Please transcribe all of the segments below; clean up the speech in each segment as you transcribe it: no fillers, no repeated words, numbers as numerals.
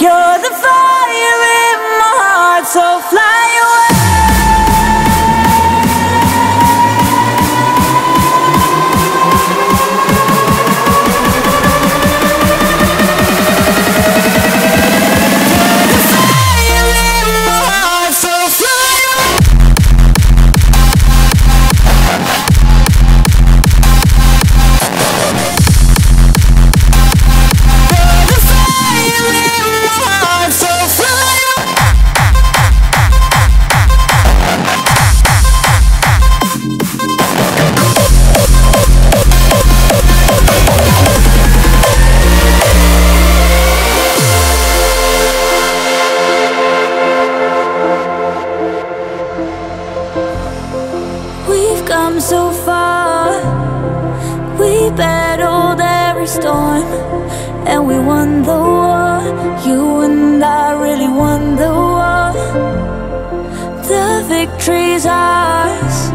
You're the fire in my heart, so fly away. So far, we battled every storm and we won the war. You and I really won the war. The victory's ours.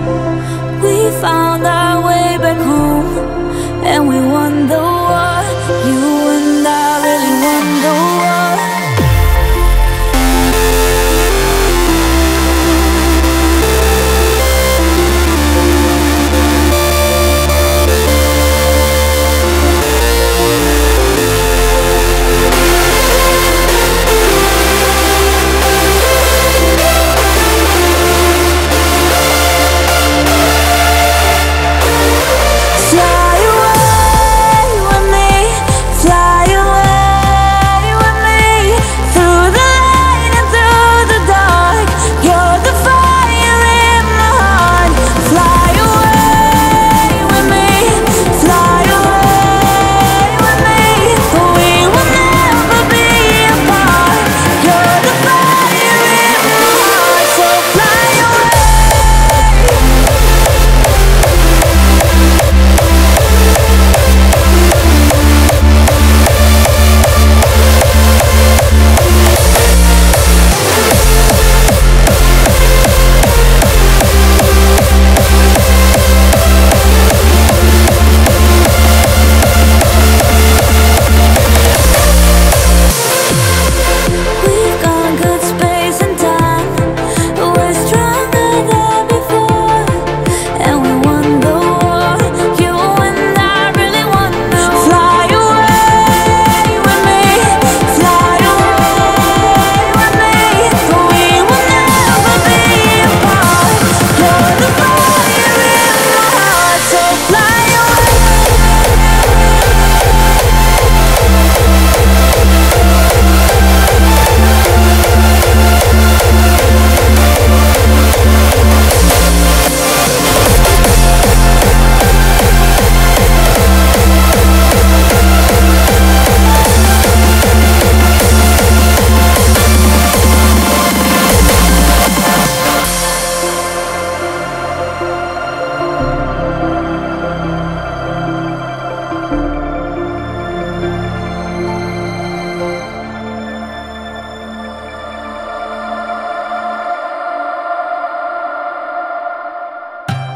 We found our way back home and we won the war. You and I really won the war.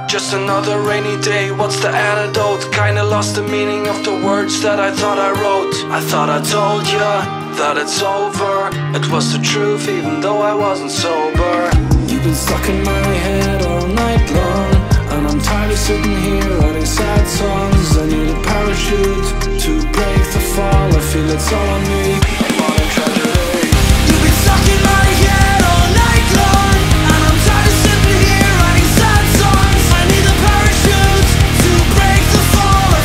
Just another rainy day, what's the antidote? Kinda lost the meaning of the words that I thought I wrote. I thought I told ya that it's over. It was the truth even though I wasn't sober. You've been stuck in my head all night long, and I'm tired of sitting here writing sad songs. I need a parachute to break the fall. I feel it's all on me, a modern tragedy. You've been stuck in my head all night long, and I'm tired of sitting here writing sad songs. I need a parachute to break the fall. I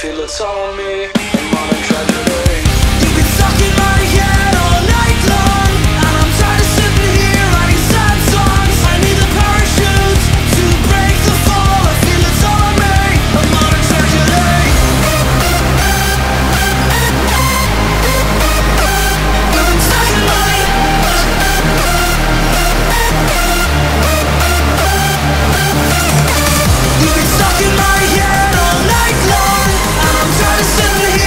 feel it's all on me, a modern tragedy. You've been stuck in my head. You've been stuck in my head all night long, and I'm tired of sitting here.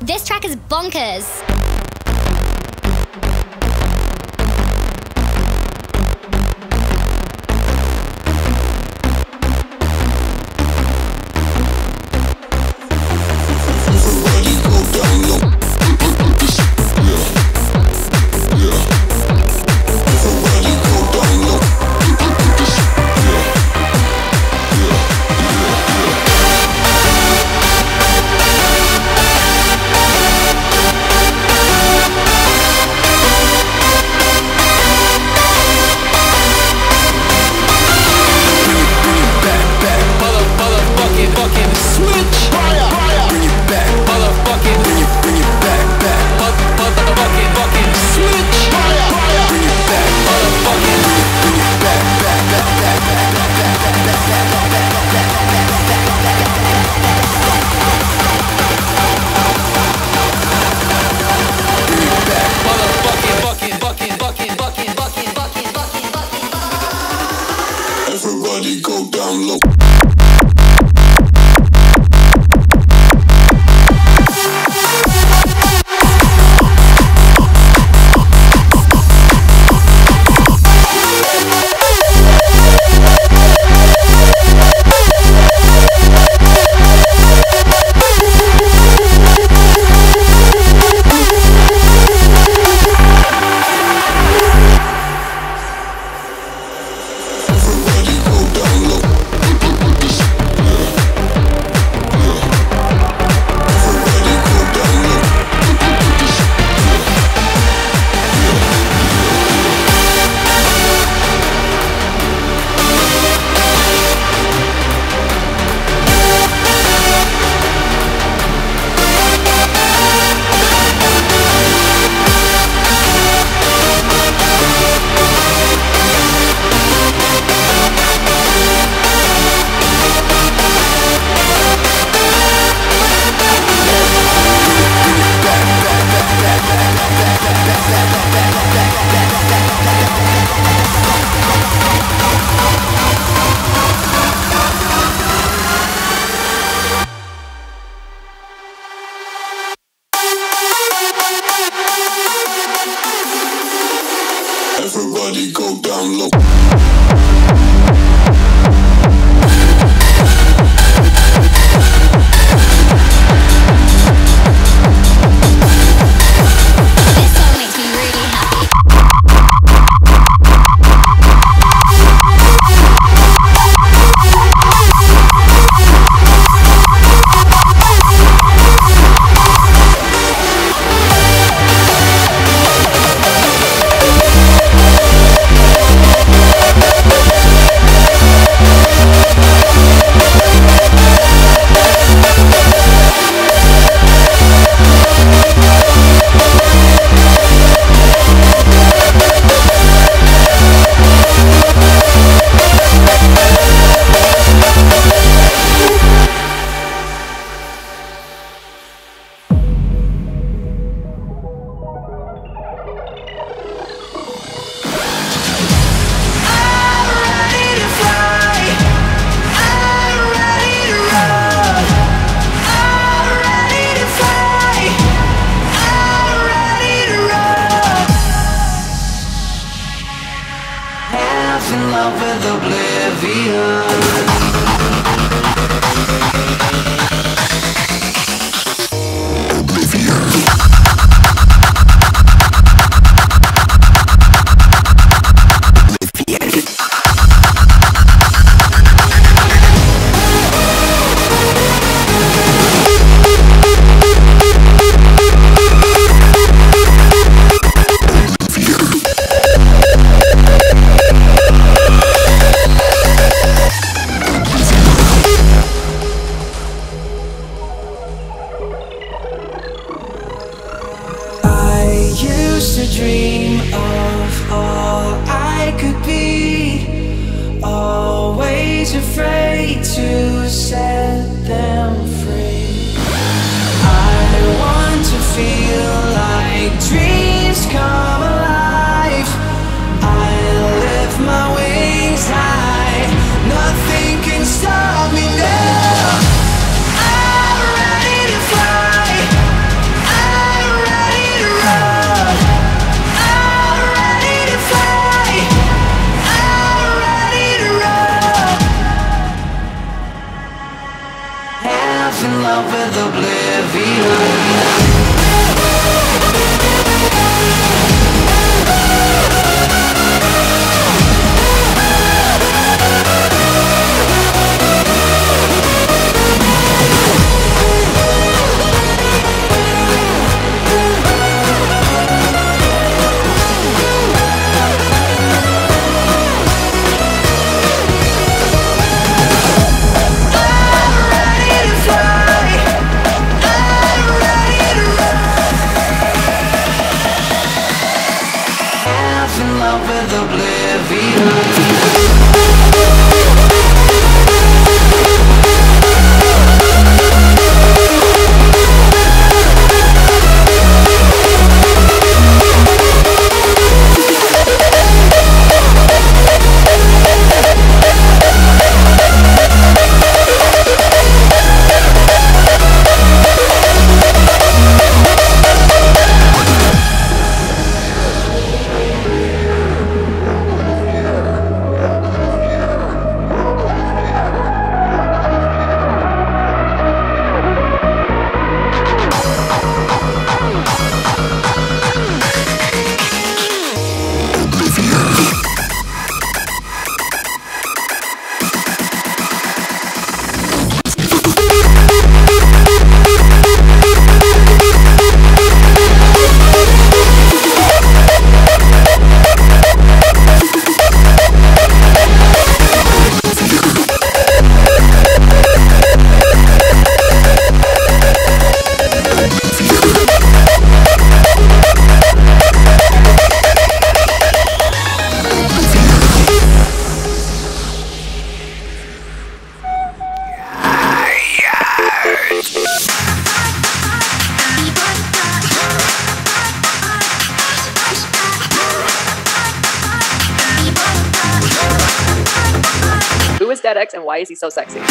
This track is bonkers. out with oblivion. Oblivion. Used to dream of all I could be, always afraid to set them free. I want to feel like dreams come alive. I lift my wings high, nothing can stop me now. In love with oblivion. In love with who is DeadX and why is he so sexy?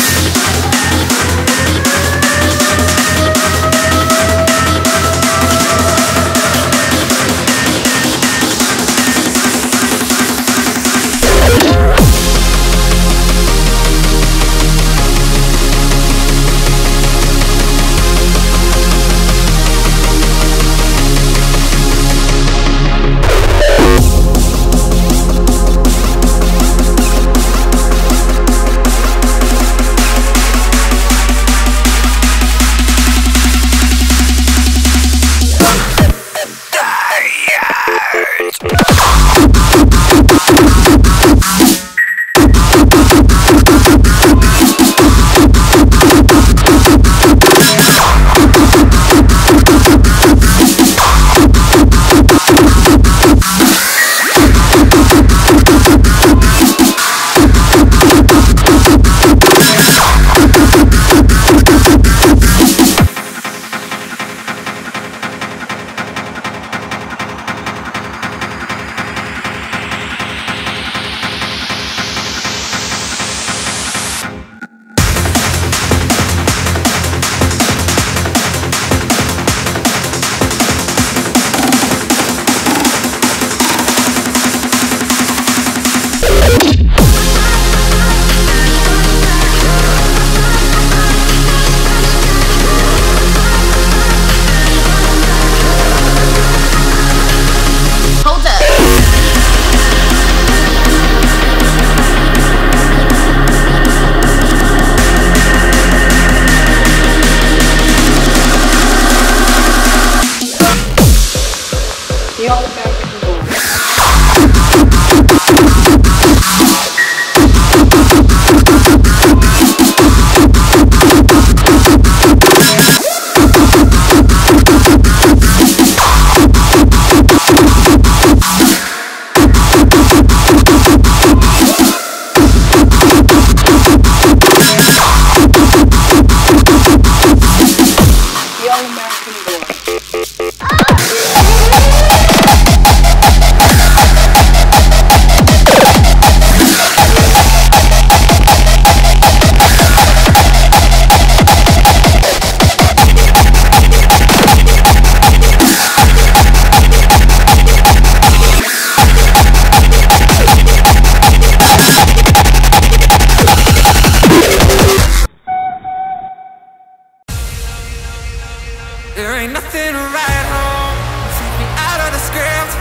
There ain't nothing to write home. Take me out of the script,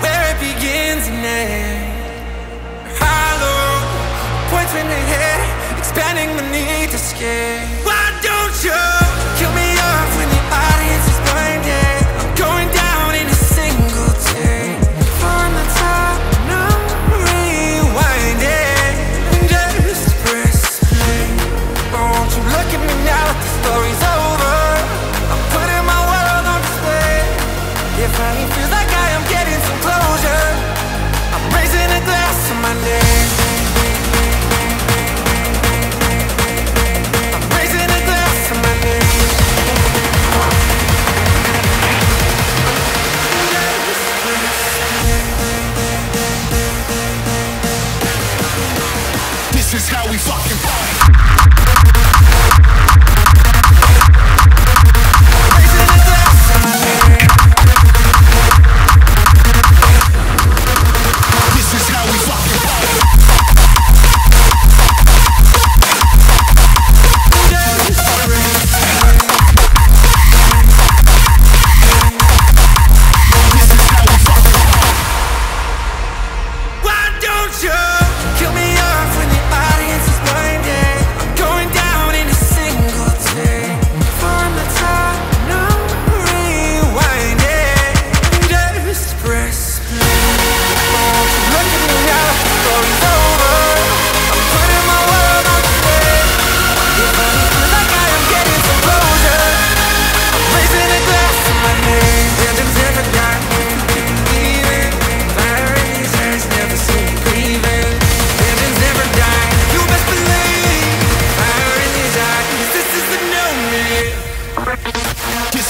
where it begins and ends. Hollow points in the head, expanding the need to scare. Why don't you kill me off when the audience is blinded? I'm going down in a single take. From the top, no rewinding. Just press play. Won't you look at me now that the story's over? I'm putting my world on display. It finally feels like I am getting some closure. I'm raising a glass to my name. This is how we fucking fight. This is how we fucking fight. This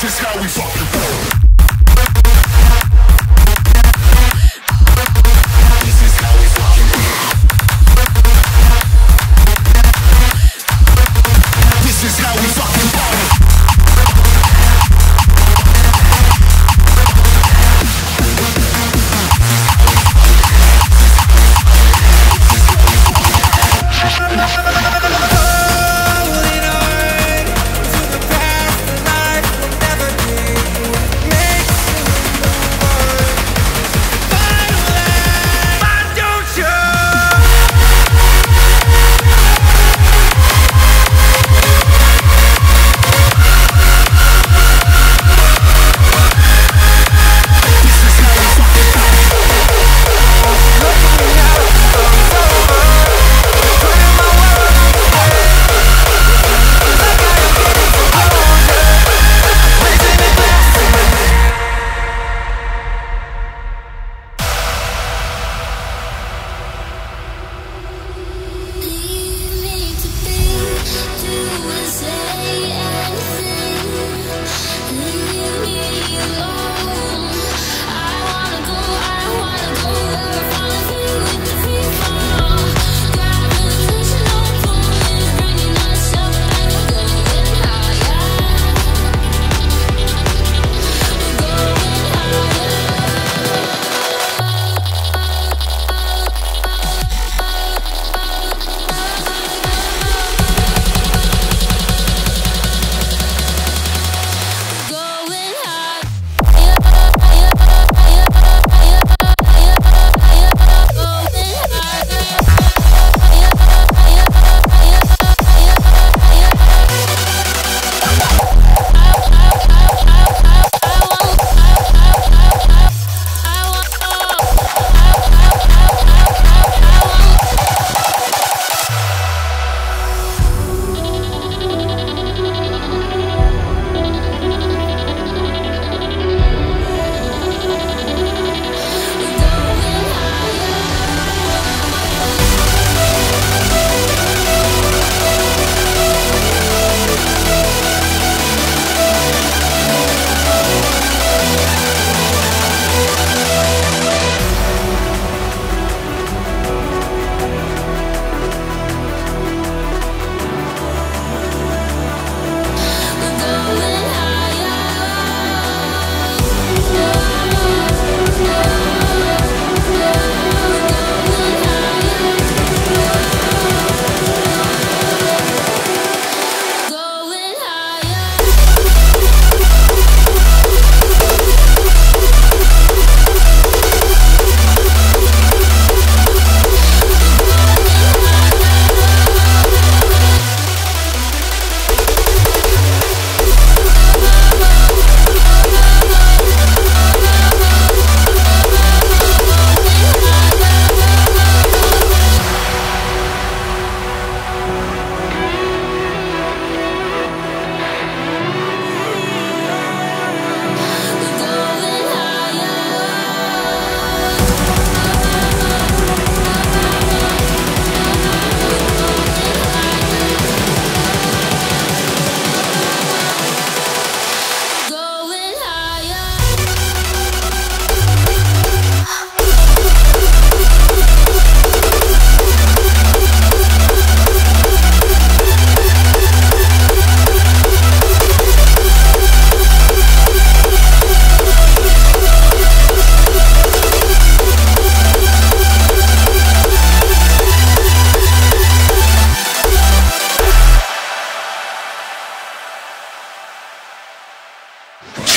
is how we fucking roll. Man.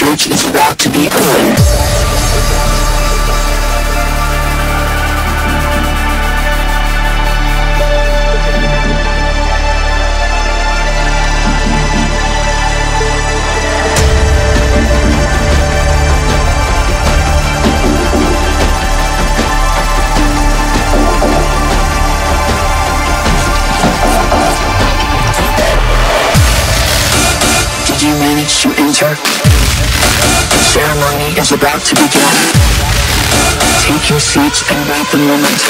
switch is about to be on. To enter, the ceremony is about to begin. Take your seats and wait the moment.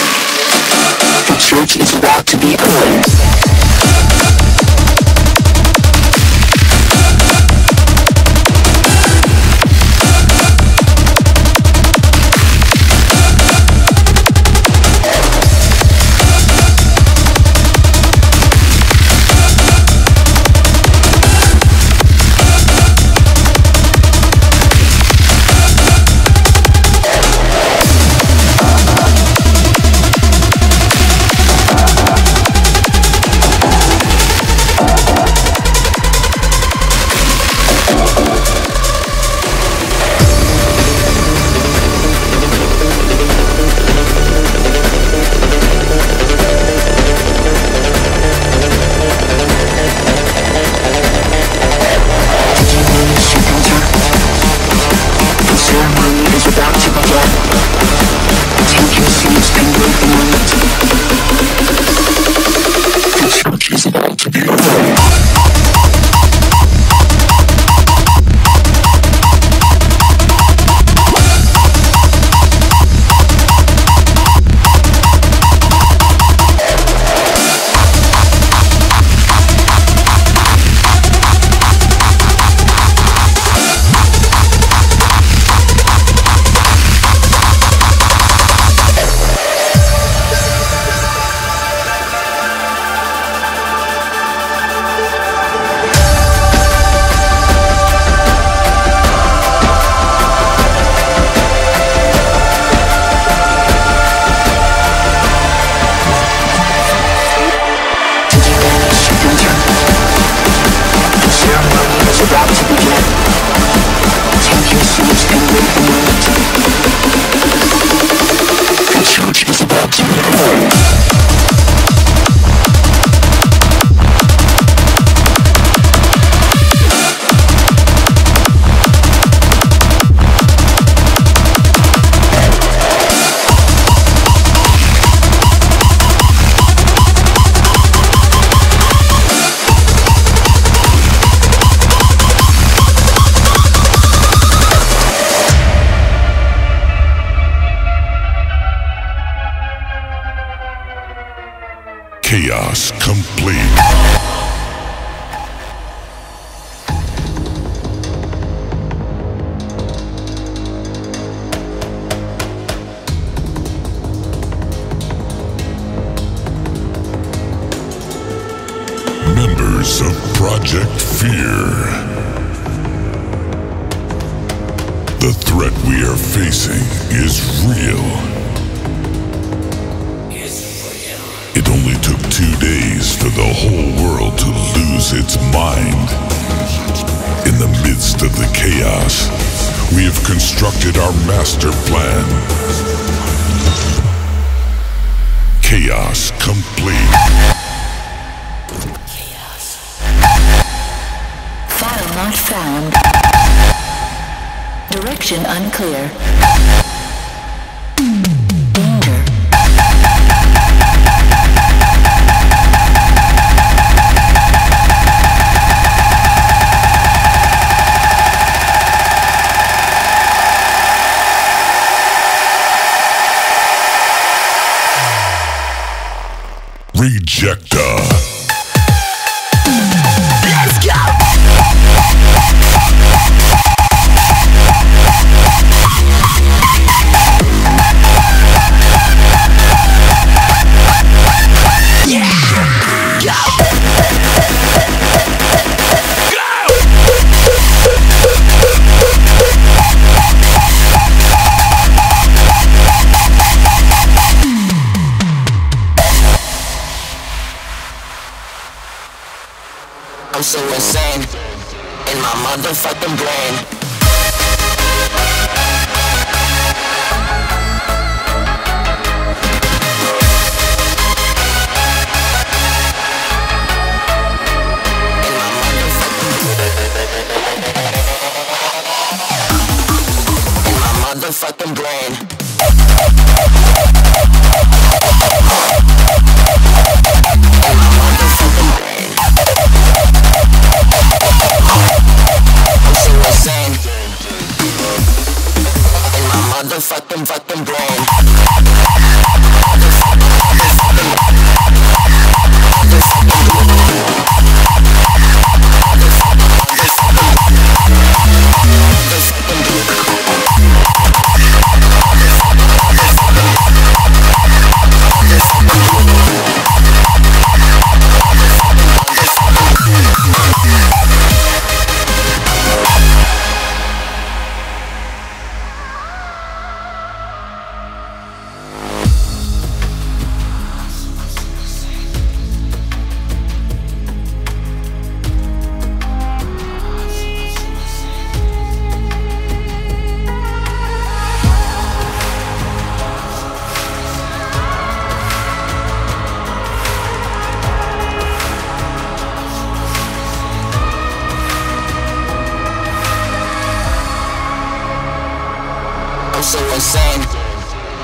The church is about to be opened. Chaos complete. Members of Project Fear, the threat we are facing is real. It only took 2 days for the whole world to lose its mind. In the midst of the chaos, we have constructed our master plan. Chaos complete. File not found. Direction unclear. Rejector. I'm so insane in my motherfucking brain. fuck them so insane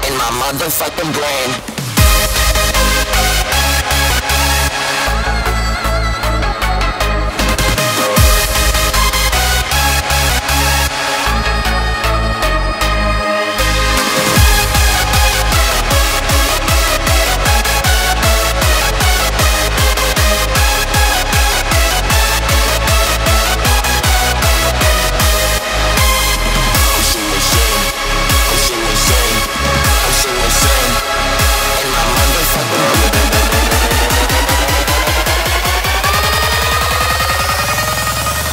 in my motherfucking brain.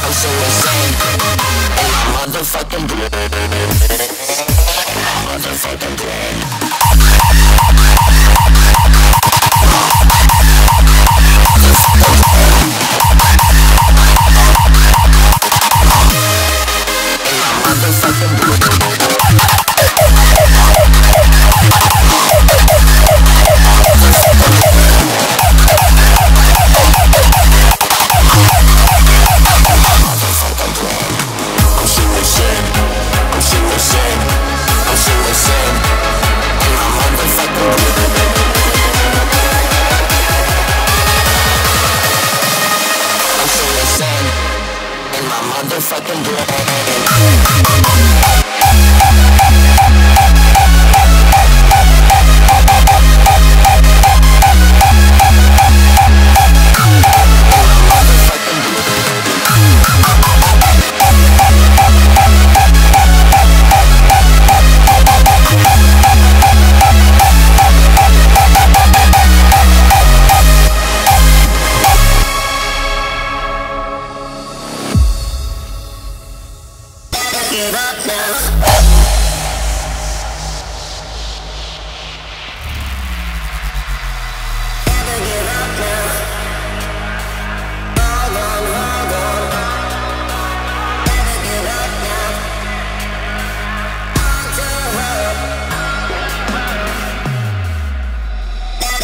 So insane in my motherfucking brain. Motherfucking brain. In my motherfucking motherfucking brain.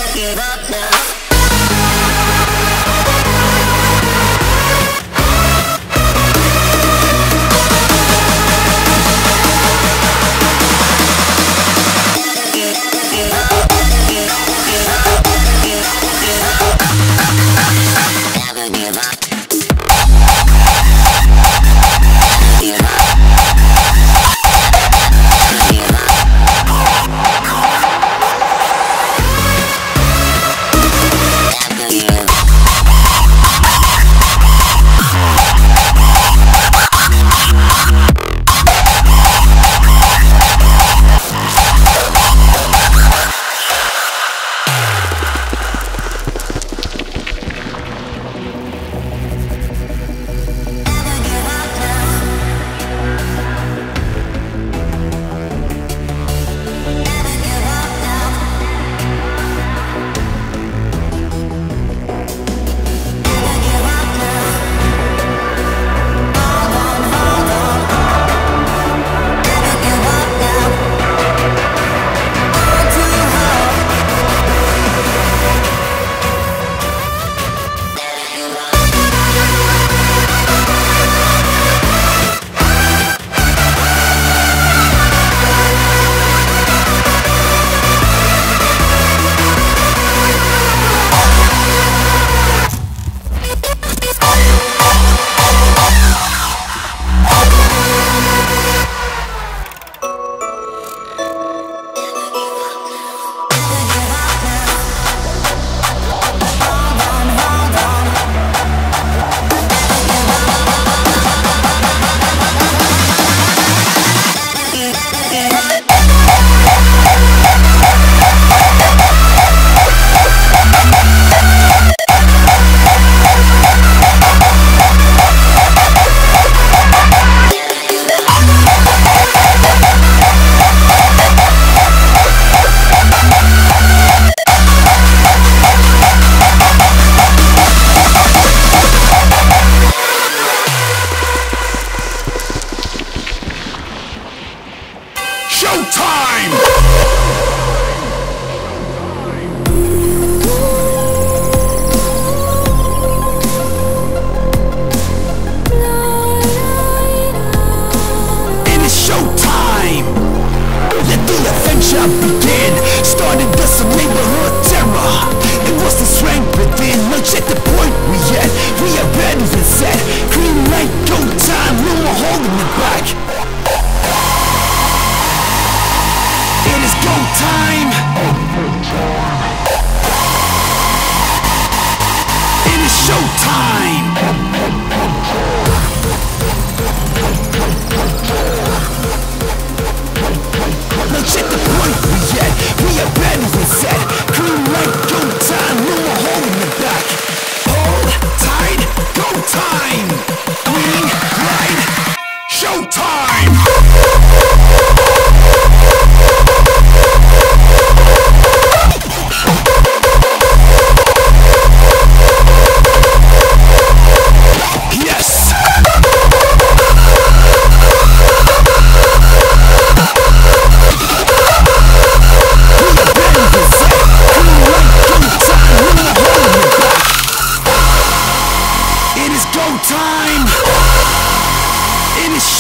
Give up now.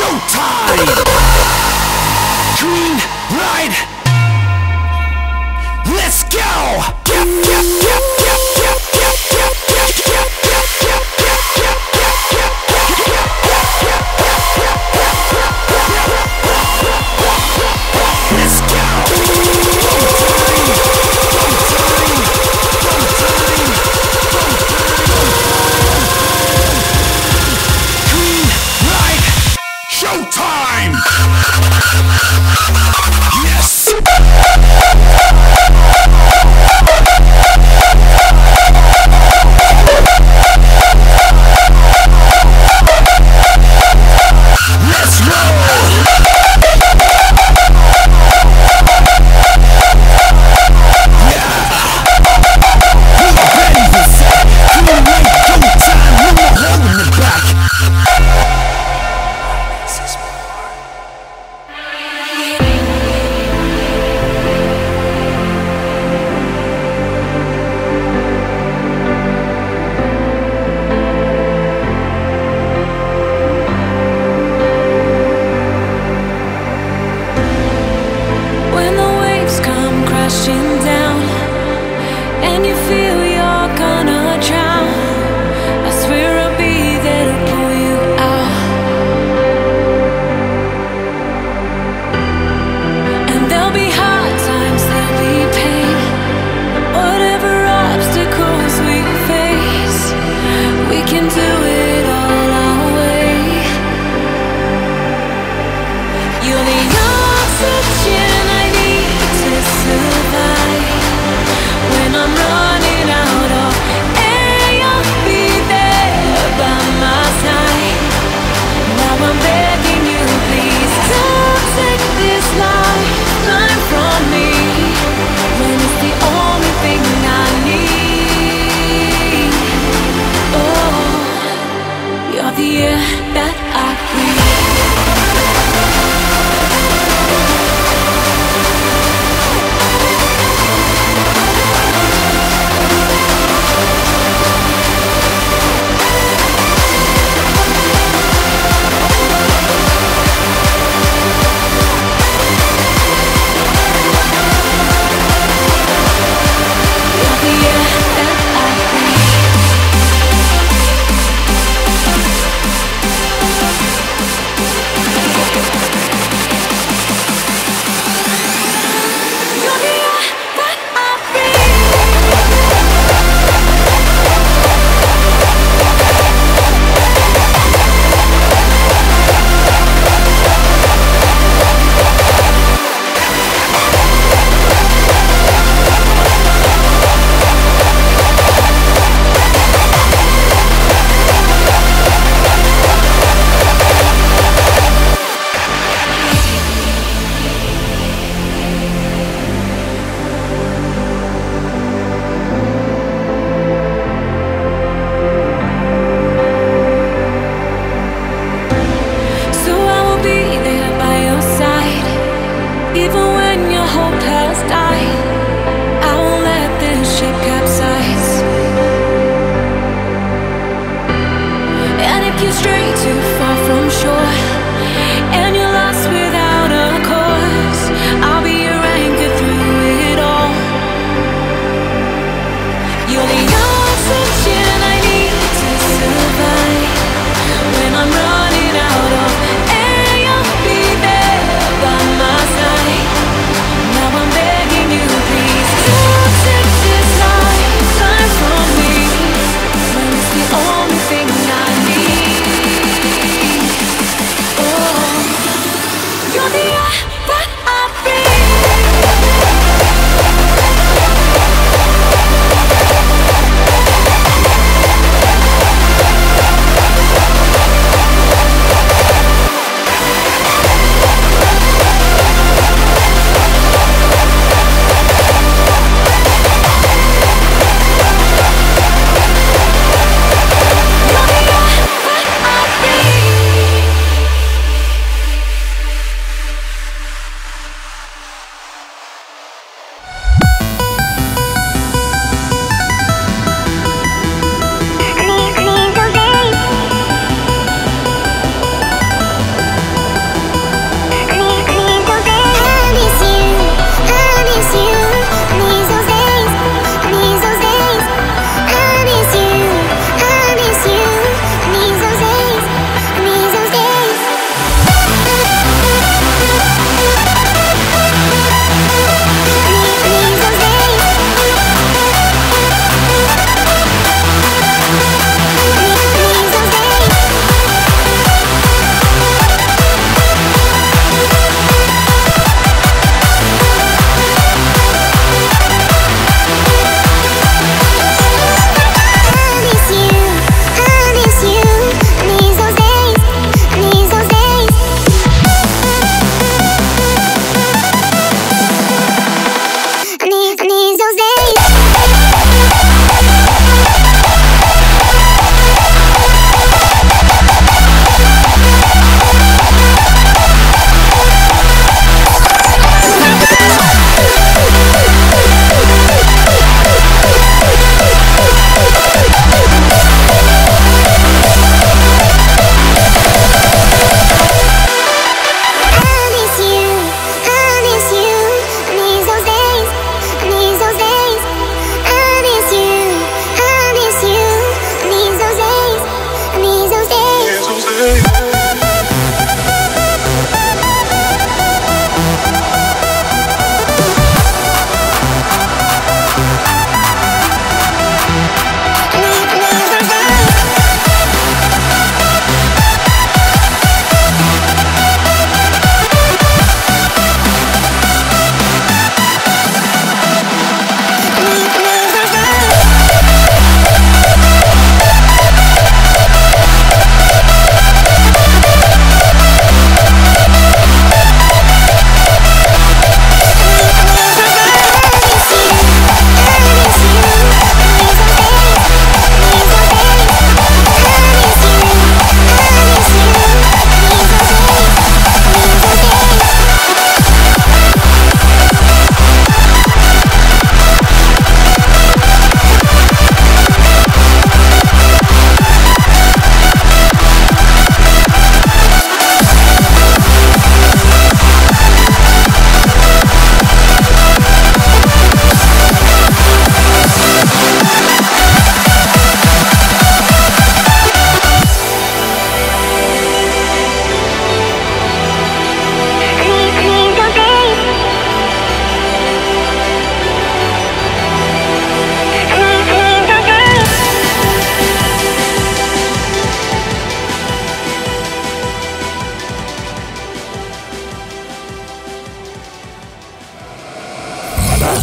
showtime! Green light! Let's go!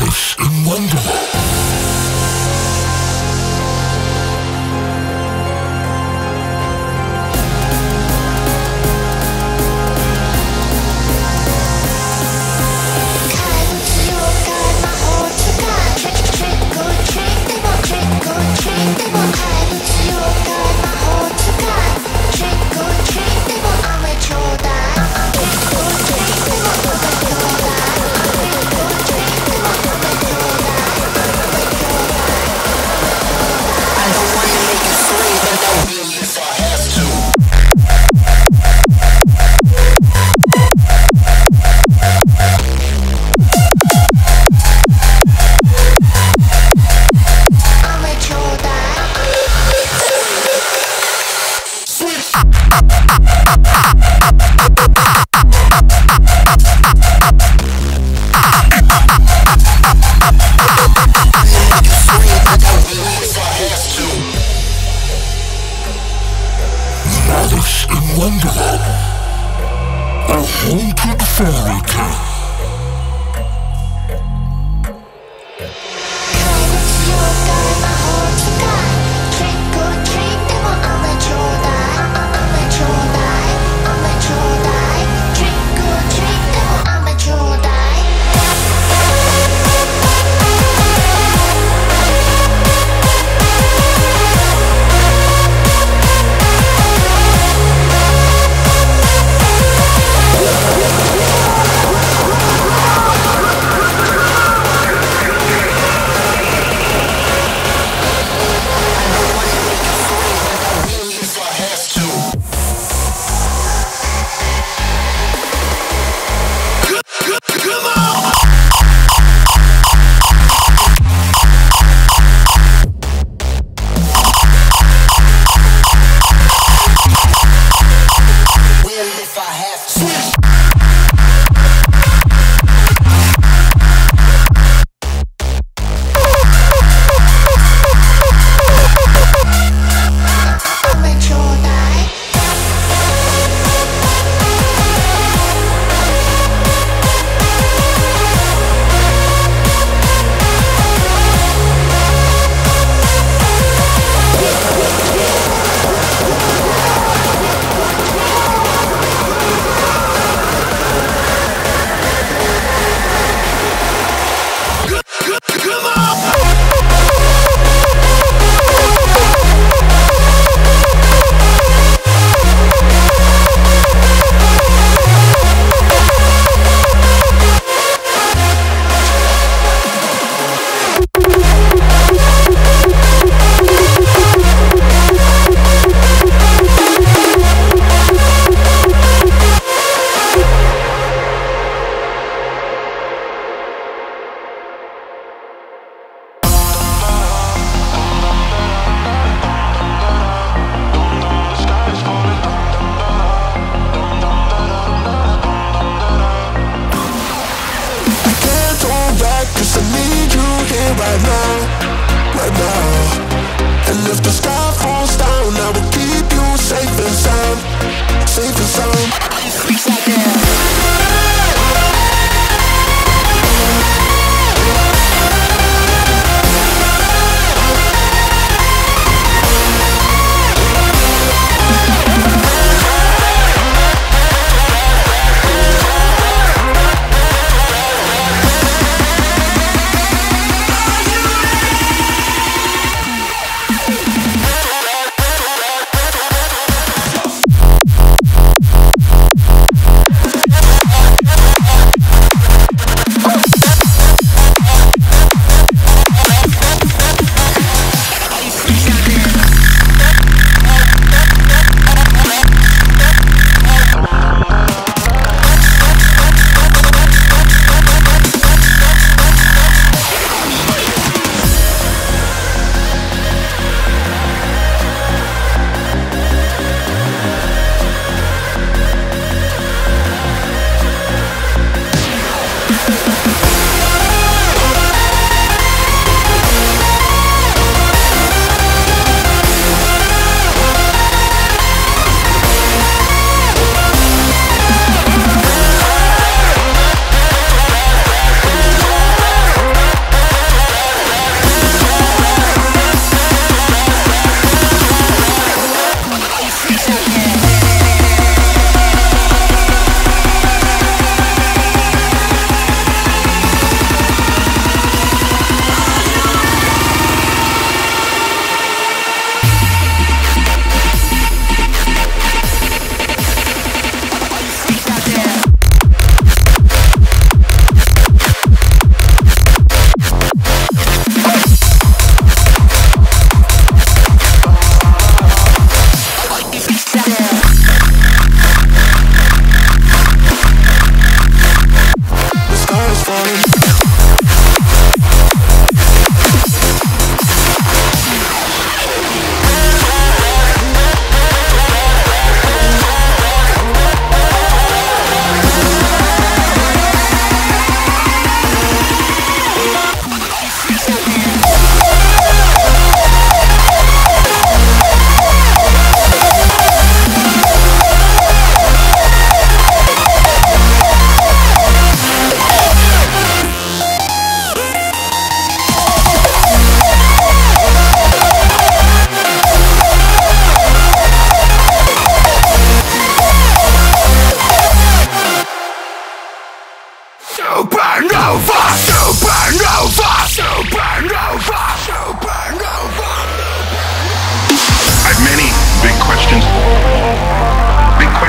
Alice in Wonderland. Alice in Wonderland, a haunted fairy tale.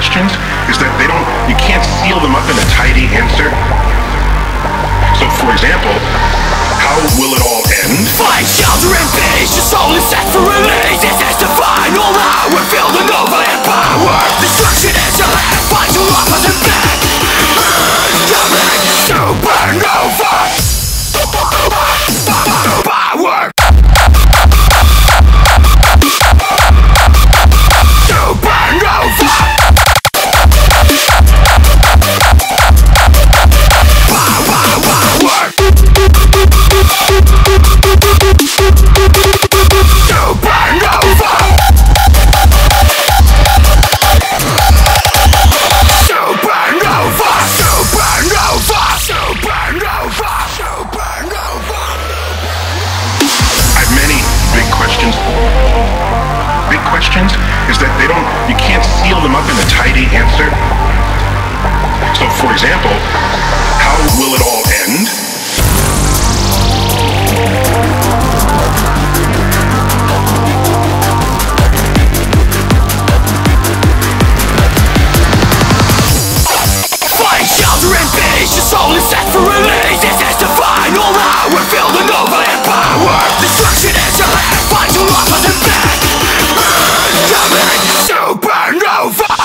questions is that they don't, you can't seal them up in a tidy answer. So for example, how will it all end? Fight, shelter, and peace, your soul is set for release. This is the final hour, feel the noble and power. Destruction is your last, fight your opposite back. It's coming, supernova! Big questions is that they don't, you can't seal them up in a tidy answer. So for example, how will it all end? Find shelter and peace, your soul is set for release. This is the final hour, feel the noble and power. Destruction is your last, find your opposite back. Supernova!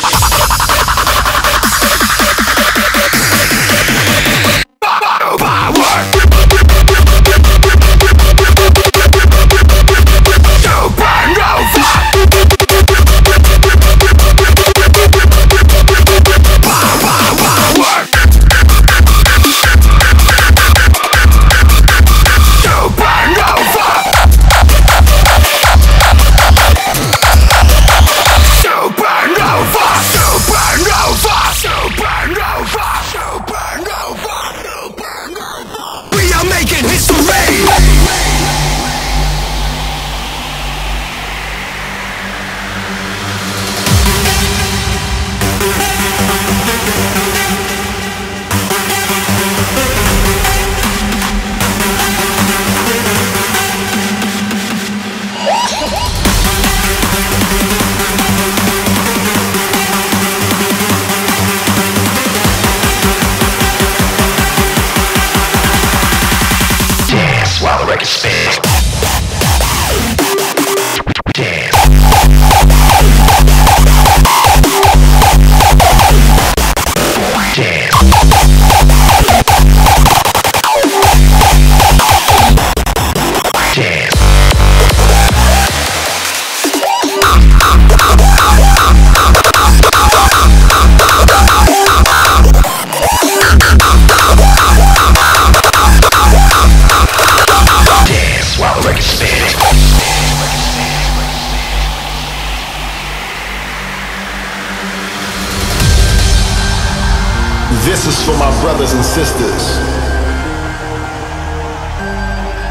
This is for my brothers and sisters.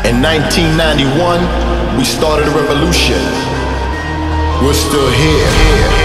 In 1991, we started a revolution. We're still here.